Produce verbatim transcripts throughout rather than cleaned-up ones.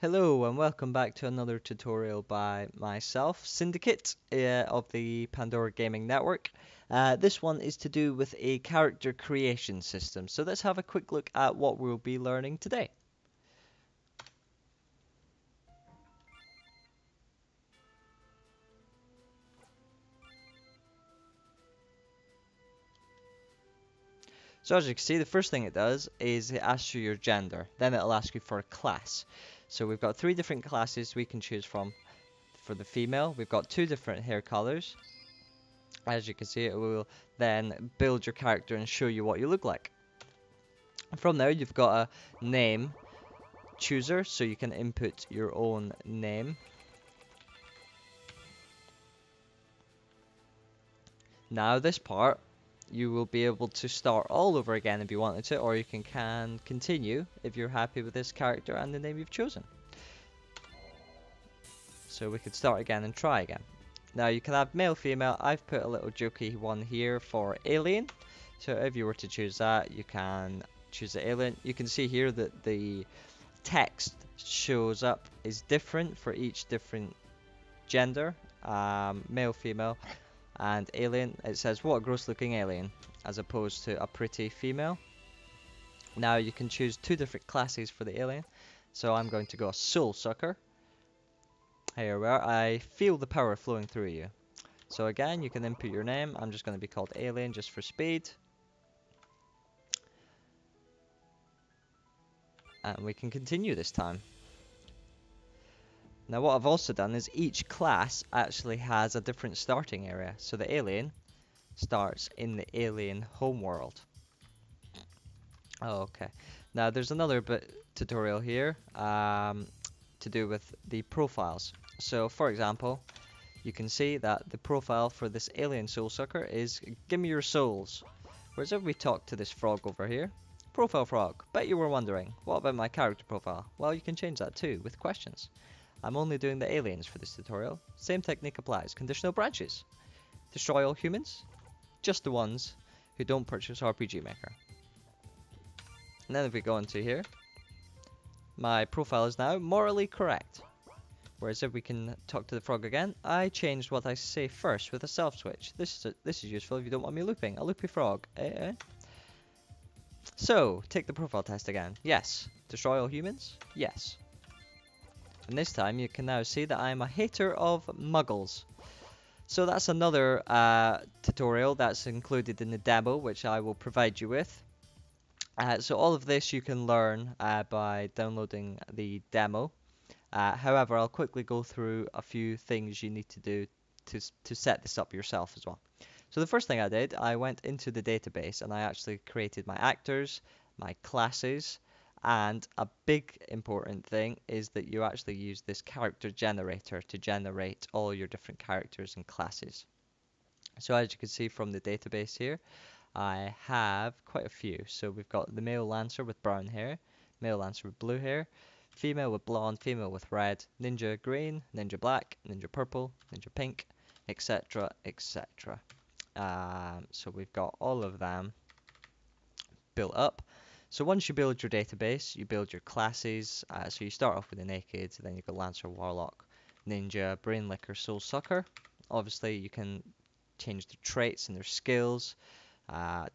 Hello and welcome back to another tutorial by myself, Syndicate, uh, of the Pandora Gaming Network. Uh, this one is to do with a character creation system. So let's have a quick look at what we'll be learning today. So as you can see, the first thing it does is it asks you your gender, then it'll ask you for a class. So we've got three different classes we can choose from. For the female, we've got two different hair colors. As you can see, it will then build your character and show you what you look like. From there, you've got a name chooser, so you can input your own name. Now this part, you will be able to start all over again if you wanted to, or you can, can continue if you're happy with this character and the name you've chosen. So we could start again and try again. Now you can have male, female. I've put a little jokey one here for alien. So if you were to choose that, you can choose the alien. You can see here that the text shows up is different for each different gender, um, male, female. And alien, it says what a gross looking alien, as opposed to a pretty female. Now you can choose two different classes for the alien. So I'm going to go a soul sucker. Here we are. I feel the power flowing through you. So again, you can input your name. I'm just going to be called alien just for speed. And we can continue this time. Now what I've also done is each class actually has a different starting area. So the alien starts in the alien homeworld. Okay. Now there's another bit tutorial here um, to do with the profiles. So for example, you can see that the profile for this alien soul sucker is "Give me your souls." Whereas if we talk to this frog over here, profile frog, bet you were wondering, what about my character profile? Well, you can change that too with questions. I'm only doing the aliens for this tutorial. Same technique applies. Conditional branches. Destroy all humans. Just the ones who don't purchase R P G Maker. And then if we go into here, my profile is now morally correct. Whereas if we can talk to the frog again, I changed what I say first with a self switch. This is, a, this is useful if you don't want me looping. A loopy frog. Eh, eh. So, take the profile test again. Yes. Destroy all humans. Yes. And this time you can now see that I'm a hater of muggles. So that's another uh, tutorial that's included in the demo, which I will provide you with. Uh, so all of this you can learn uh, by downloading the demo. Uh, however, I'll quickly go through a few things you need to do to, to set this up yourself as well. So the first thing I did, I went into the database and I actually created my actors, my classes. And a big important thing is that you actually use this character generator to generate all your different characters and classes. So as you can see from the database here, I have quite a few. So we've got the male lancer with brown hair, male lancer with blue hair, female with blonde, female with red, ninja green, ninja black, ninja purple, ninja pink, etc, et cetera. Um, so we've got all of them built up. So once you build your database, you build your classes. Uh, so you start off with the naked, then you've got Lancer, Warlock, Ninja, Brainlicker, Soul Sucker. Obviously, you can change the traits and their skills, uh,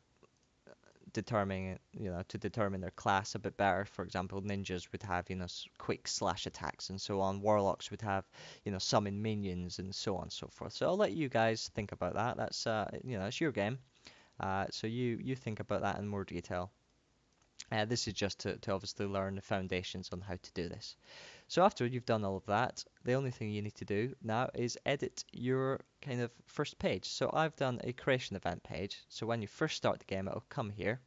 determining you know to determine their class a bit better. For example, ninjas would have you know quick slash attacks and so on. Warlocks would have you know summon minions and so on and so forth. So I'll let you guys think about that. That's uh, you know it's your game, uh, so you you think about that in more detail. Uh, this is just to, to obviously learn the foundations on how to do this. So after you've done all of that, the only thing you need to do now is edit your kind of first page. So I've done a creation event page. So when you first start the game, it'll come here.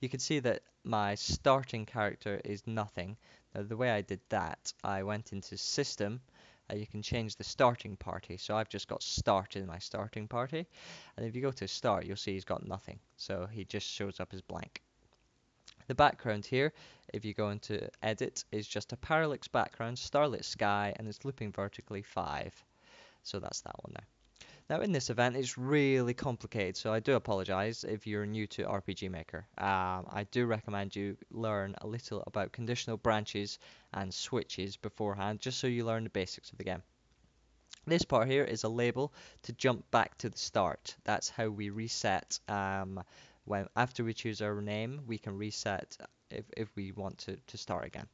You can see that my starting character is nothing. Now the way I did that, I went into system. Uh, you can change the starting party. So I've just got start in my starting party. And if you go to start, you'll see he's got nothing. So he just shows up as blank. The background here, if you go into edit, is just a parallax background, starlit sky, and it's looping vertically five. So that's that one there. Now in this event, it's really complicated, so I do apologize if you're new to R P G Maker. Um, I do recommend you learn a little about conditional branches and switches beforehand, just so you learn the basics of the game. This part here is a label to jump back to the start. That's how we reset. Um, when after we choose our name, we can reset if, if we want to, to start again.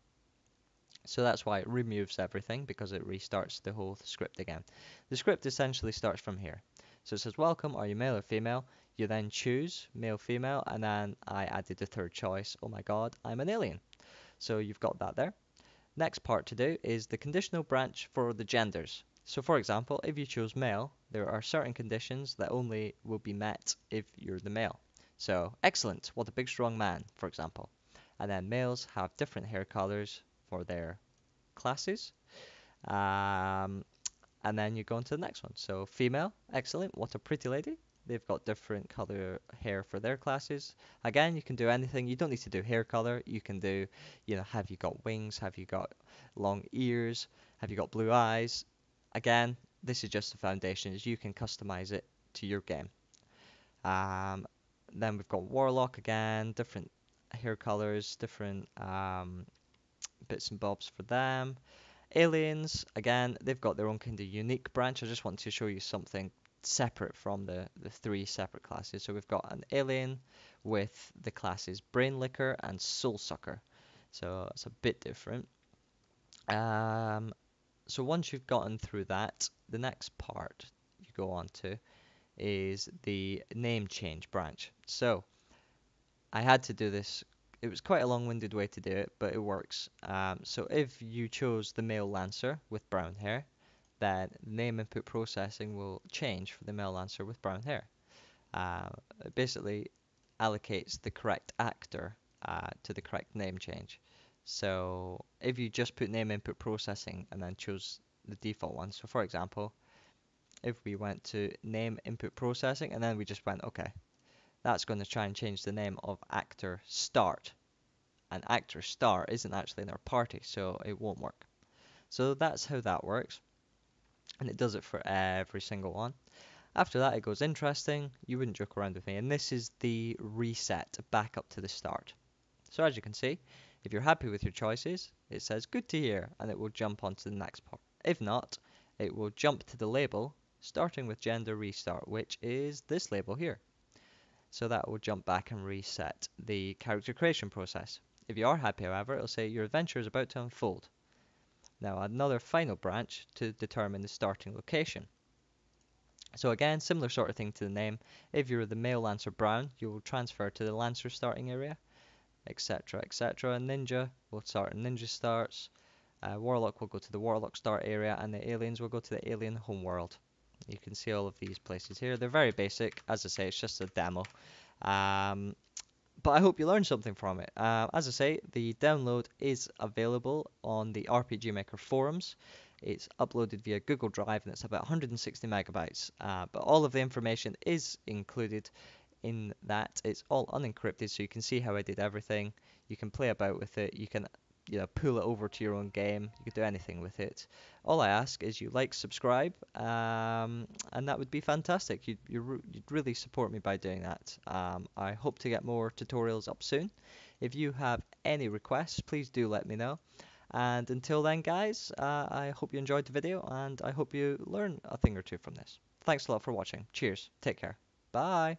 So that's why it removes everything, because it restarts the whole script again. The script essentially starts from here. So it says, welcome, are you male or female? You then choose male, female, and then I added the third choice. Oh my God, I'm an alien. So you've got that there. Next part to do is the conditional branch for the genders. So for example, if you choose male, there are certain conditions that only will be met if you're the male. So excellent, what a big strong man, for example. And then males have different hair colors for their classes, um, and then you go on to the next one. So female, excellent, what a pretty lady. They've got different color hair for their classes. Again, you can do anything. You don't need to do hair color. You can do, you know, have you got wings? Have you got long ears? Have you got blue eyes? Again, this is just the foundations. You can customize it to your game. Um, then we've got warlock again, different hair colors, different um, bits and bobs for them. Aliens, again, they've got their own kind of unique branch. I just want to show you something separate from the, the three separate classes. So we've got an alien with the classes Brain Licker and Soul Sucker. So it's a bit different. Um, so once you've gotten through that, the next part you go on to is the name change branch. So I had to do this. It was quite a long-winded way to do it, but it works. Um, so if you chose the male lancer with brown hair, then name input processing will change for the male lancer with brown hair. Uh, it basically allocates the correct actor uh, to the correct name change. So if you just put name input processing and then choose the default one, so for example, if we went to name input processing and then we just went okay, that's going to try and change the name of actor start, and actor start isn't actually in our party, so it won't work. So that's how that works, and it does it for every single one. After that it goes interesting. You wouldn't joke around with me, and this is the reset back up to the start. So as you can see, if you're happy with your choices, it says good to hear, and it will jump onto the next part. If not, it will jump to the label starting with gender restart, which is this label here. So that will jump back and reset the character creation process. If you are happy, however, it'll say your adventure is about to unfold. Now another final branch to determine the starting location. So again, similar sort of thing to the name. If you're the male Lancer Brown, you will transfer to the Lancer starting area, etc, et cetera. Ninja will start in Ninja Starts. Uh, Warlock will go to the Warlock Start area, and the aliens will go to the Alien Homeworld. You can see all of these places here. They're very basic. As I say, it's just a demo. Um, but I hope you learned something from it. Uh, as I say, the download is available on the R P G Maker forums. It's uploaded via Google Drive, and it's about one hundred sixty megabytes. Uh, but all of the information is included in that. It's all unencrypted, so you can see how I did everything. You can play about with it. You can you know, pull it over to your own game. You can do anything with it. All I ask is you like, subscribe, um, and that would be fantastic. You'd, you'd really support me by doing that. Um, I hope to get more tutorials up soon. If you have any requests, please do let me know. And until then, guys, uh, I hope you enjoyed the video, and I hope you learn a thing or two from this. Thanks a lot for watching. Cheers. Take care. Bye.